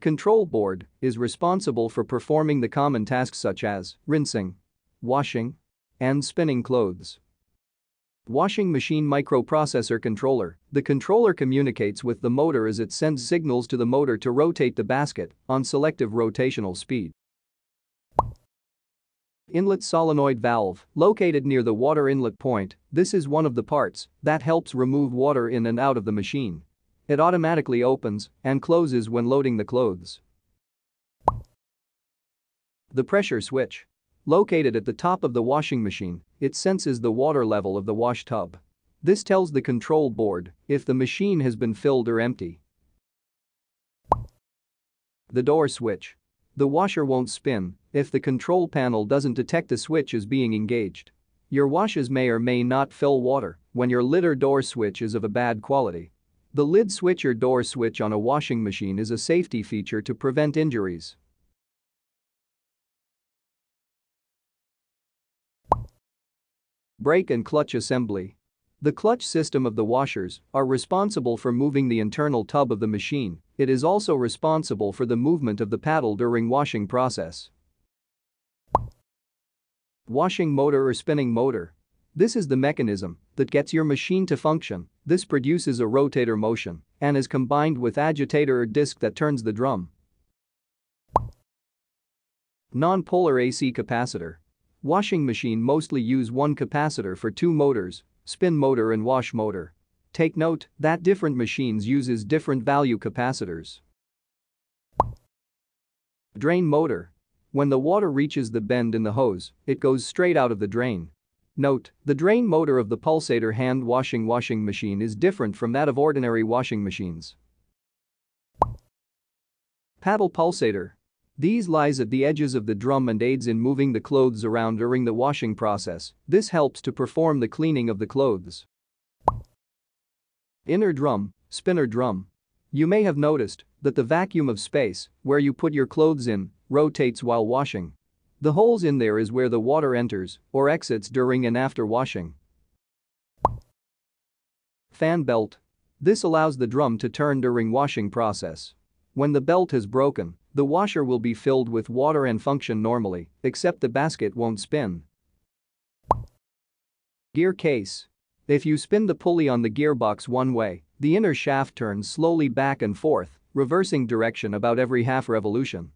Control board is responsible for performing the common tasks such as rinsing, washing, and spinning clothes. Washing machine microprocessor controller. The controller communicates with the motor as it sends signals to the motor to rotate the basket on selective rotational speed. Inlet solenoid valve. Located near the water inlet point, this is one of the parts that helps remove water in and out of the machine. It automatically opens and closes when loading the clothes. The pressure switch. Located at the top of the washing machine, it senses the water level of the wash tub. This tells the control board if the machine has been filled or empty. The door switch. The washer won't spin if the control panel doesn't detect the switch as being engaged. Your washes may or may not fill water when your lid or door switch is of a bad quality. The lid switch or door switch on a washing machine is a safety feature to prevent injuries. Brake and clutch assembly. The clutch system of the washers are responsible for moving the internal tub of the machine. It is also responsible for the movement of the paddle during washing process. Washing motor or spinning motor. This is the mechanism that gets your machine to function. This produces a rotator motion and is combined with agitator or disc that turns the drum. Non-polar AC capacitor. Washing machine mostly use one capacitor for two motors, spin motor and wash motor. Take note that different machines uses different value capacitors. Drain motor. When the water reaches the bend in the hose, it goes straight out of the drain. Note, the drain motor of the pulsator hand washing machine is different from that of ordinary washing machines. Paddle pulsator. These lies at the edges of the drum and aids in moving the clothes around during the washing process. This helps to perform the cleaning of the clothes. Inner drum, spinner drum. You may have noticed that the vacuum of space, where you put your clothes in, rotates while washing. The holes in there is where the water enters or exits during and after washing. Fan belt. This allows the drum to turn during washing process. When the belt is broken, the washer will be filled with water and function normally, except the basket won't spin. Gear case. If you spin the pulley on the gearbox one way, the inner shaft turns slowly back and forth, reversing direction about every half revolution.